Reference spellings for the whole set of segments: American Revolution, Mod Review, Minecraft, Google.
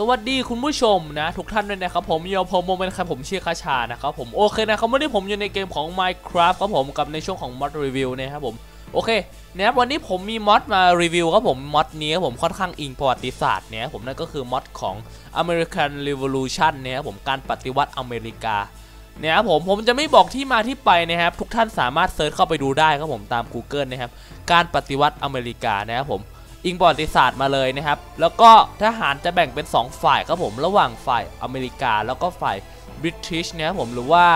สวัสดีคุณผู้ชมนะทุกท่านด้วยนะครับผมโยผมโมเมนต์ครับผมชื่อคาชานะครับผมโอเคนะครับวันนี้ผมอยู่ในเกมของ Minecraft ครับผมกับในช่วงของ Mod Review นะครับผมโอเคนะครับวันนี้ผมมีม็อดมารีวิวครับผมม็อดนี้ครับผมค่อนข้างอิงประวัติศาสตร์เนี่ยผมนั่นก็คือม็อดของ American Revolution เนี่ยครับผมการปฏิวัติอเมริกาเนี่ยครับผมจะไม่บอกที่มาที่ไปนะครับทุกท่านสามารถเซิร์ชเข้าไปดูได้ครับผมตาม Google นะครับการปฏิวัติอเมริกานะครับผมอิงประวัติศาสตร์มาเลยนะครับแล้วก็ทหารจะแบ่งเป็น2ฝ่ายครับผมระหว่างฝ่ายอเมริกาแล้วก็ฝ่ายบริติชเนี่ยครับผมหรือว่า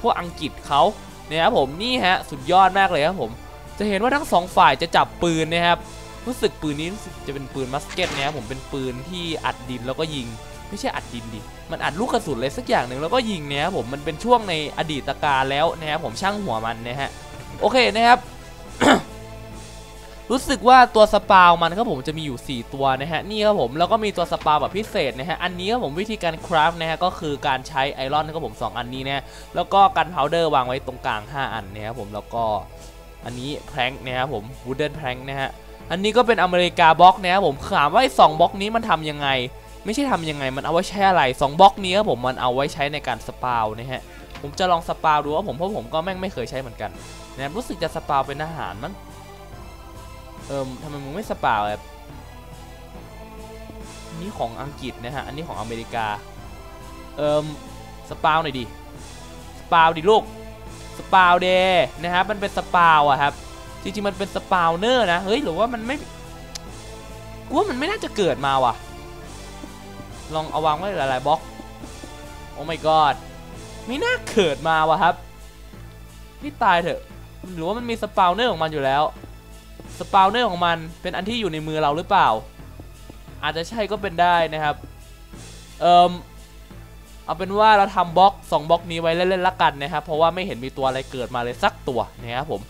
พวกอังกฤษเขาเนี่ยครับผมนี่ฮะสุดยอดมากเลยครับผมจะเห็นว่าทั้ง2ฝ่ายจะจับปืนนะครับรู้สึกปืนนี้จะเป็นปืนมัสเก็ตนะครับผมเป็นปืนที่อัดดินแล้วก็ยิงไม่ใช่อัดดินดิมันอัดลูกกระสุนเลยสักอย่างหนึ่งแล้วก็ยิงนะครับผมมันเป็นช่วงในอดีตกาลแล้วนะครับผมช่างหัวมันนะฮะโอเคนะครับ รู้สึกว่าตัวสปาวมันครับผมจะมีอยู่4ตัวนะฮะนี่ครับผมแล้วก็มีตัวสปาวแบบพิเศษนะฮะอันนี้ครับผมวิธีการคราฟนะฮะก็คือการใช้ไอรอนครับผม2อันนี้นะแล้วก็กันพาวเดอร์วางไว้ตรงกลาง5อันนะครับผมแล้วก็อันนี้แพลงนะครับผมวูดเดิลแพลงนะฮะอันนี้ก็เป็นอเมริกาบล็อกนะครับผมถามว่าไอ้2บล็อกนี้มันทำยังไงไม่ใช่ทำยังไงมันเอาไว้ใช้อะไร2บล็อกนี้ครับผมมันเอาไว้ใช้ในการสปาวนะฮะผมจะลองสปาวดูว่าผมเพราะผมก็แม่งไม่เคยใช้เหมือนกันนะรู้สึกจะสปาวเป็นอาหารมั้งทำไมมึงไม่สปาวแบบนี่ของอังกฤษนะฮะอันนี้ของอเมริกาสปาวหน่อยดิสปาวดิลูกสปาวเดย์นะครับมันเป็นสปาวอะครับจริงๆมันเป็นสปาวเนอร์นะเฮ้ยหรือว่ามันไม่กูว่ามันไม่น่าจะเกิดมาว่ะลองเอาวางไว้หลายๆบล็อกโอ้ my god ไม่น่าเกิดมาว่ะครับนี่ตายเถอะหรือว่ามันมีสปาวเนอร์ของมันอยู่แล้วสปาวเนอร์ของมันเป็นอันที่อยู่ในมือเราหรือเปล่าอาจจะใช่ก็เป็นได้นะครับเอาเป็นว่าเราทำบล็อก2บล็อกนี้ไว้เล่นๆละกันนะครับเพราะว่าไม่เห็นมีตัวอะไรเกิดมาเลยสักตัวนะครับผม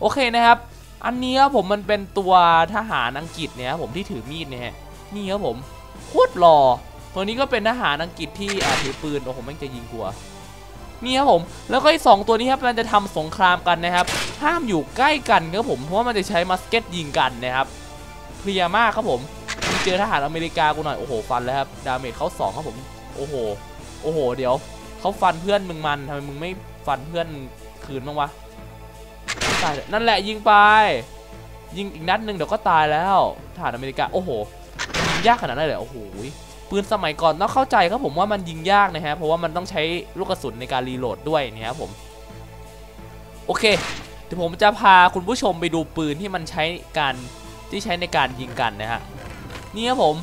โอเคนะครับอันนี้ครับผมมันเป็นตัวทหารอังกฤษเนี่ยครับผมที่ถือมีดเนี่ยนี่ครับผมโคตรหล่อตัวนี้ก็เป็นทหารอังกฤษที่ถือปืนโอ้โหแม่งจะยิงกลัวนี่ครับผมแล้วก็ไอ้สองตัวนี้ครับมันจะทำสงครามกันนะครับห้ามอยู่ใกล้กันครับผมเพราะว่ามันจะใช้มัสเก็ตยิงกันนะครับเพลียมากครับผมเจอทหารอเมริกากูหน่อยโอ้โหฟันแล้วครับดาเมจเขา2ครับผมโอ้โหเดี๋ยวเขาฟันเพื่อนมึงมันทำไมมึงไม่ฟันเพื่อนคืนบ้างวะตายนั่นแหละยิงไปยิงอีกนัดหนึ่งเดี๋ยวก็ตายแล้วทหารอเมริกาโอ้โหยิงยากขนาดนั้นเลยโอ้โหปืนสมัยก่อนต้องเข้าใจครับผมว่ามันยิงยากนะฮะเพราะว่ามันต้องใช้ลูกกระสุนในการรีโหลดด้วยเนี่ยครับผมโอเคเดี๋ยวผมจะพาคุณผู้ชมไปดูปืนที่มันใช้การในการยิงกันนะฮะนี่ครับผม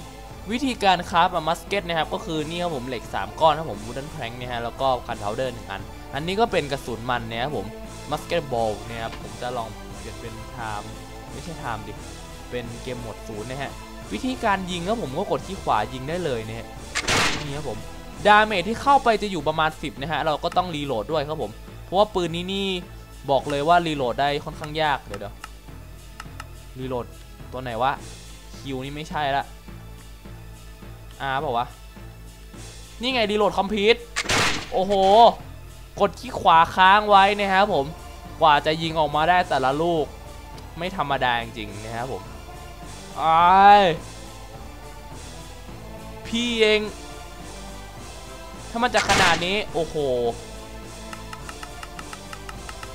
วิธีการคราฟมัสเก็ตนะครับก็คือนี่ครับผมเหล็ก3ก้อนครับผมวูดเดิลแพลงเนี่ยฮะแล้วก็คันเทาเดอร์1อันอันนี้ก็เป็นกระสุนมันเนี่ยครับผมมัสเก็ตบอลเนี่ยครับผมจะลองเปลี่ยนเป็นไทม์ไม่ใช่ไทม์ดิเป็นเกมโหมด0นะฮะวิธีการยิงครับผมก็กดที่ขวายิงได้เลยเนี่ยนี่ครับผมดาเมจที่เข้าไปจะอยู่ประมาณ10นะฮะเราก็ต้องรีโหลดด้วยครับผมเพราะว่าปืนนี้นี่บอกเลยว่ารีโหลดได้ค่อนข้างยากเดี๋ยวรีโหลดตัวไหนวะคิวนี่ไม่ใช่ละบอกว่านี่ไงรีโหลดคอมพิวต์โอ้โหกดที่ขวาค้างไว้นะครับผมกว่าจะยิงออกมาได้แต่ละลูกไม่ธรรมดาจริงๆนะครับผมพี่เองถ้ามันจะขนาดนี้โอ้โห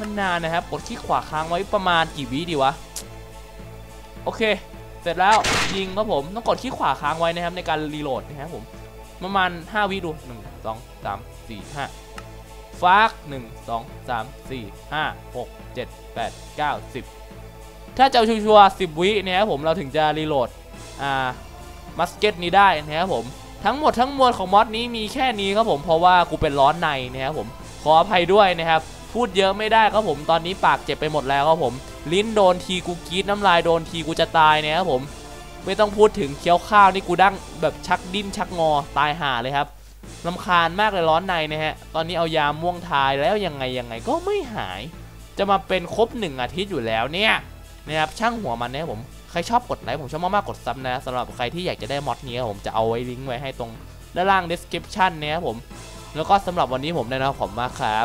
มันนานนะครับกดที่ขวาค้างไว้ประมาณกี่วิดีวะโอเคเสร็จแล้วยิงครับผมต้องกดที่ขวาค้างไว้นะครับในการรีโหลดนะครับผมประมาณ5วิดู1 2 3 4 5ฟาก1 2 3 4 5 6 7 8 9 10ถ้าจะเอาชัวร์ๆ10วินะครับผมเราถึงจะรีโหลดมัสเก็ตนี้ได้นะครับผมทั้งหมดทั้งมวลของม็อดนี้มีแค่นี้ครับผมเพราะว่ากูเป็นร้อนในนะครับผมขออภัยด้วยนะครับพูดเยอะไม่ได้ครับผมตอนนี้ปากเจ็บไปหมดแล้วครับผมลิ้นโดนทีกูกรี๊ดน้ำลายโดนทีกูจะตายนะครับผมไม่ต้องพูดถึงเคี้ยวข้าวนี่กูดั้งแบบชักดิ้นชักงอตายห่าเลยครับรำคาญมากเลยร้อนในนะฮะตอนนี้เอายาม่วงทายแล้วยังไงก็ไม่หายจะมาเป็นครบ1อาทิตย์อยู่แล้วเนี่ยนะครับช่างหัวมันนะครับผมใครชอบกดไลค์ผมชอบมากๆกดซับนะสำหรับใครที่อยากจะได้ม็อดนี้ผมจะเอาไว้ลิงก์ไว้ให้ตรงด้านล่าง description นะครับผมแล้วก็สำหรับวันนี้ผมได้นะครับผมมากครับ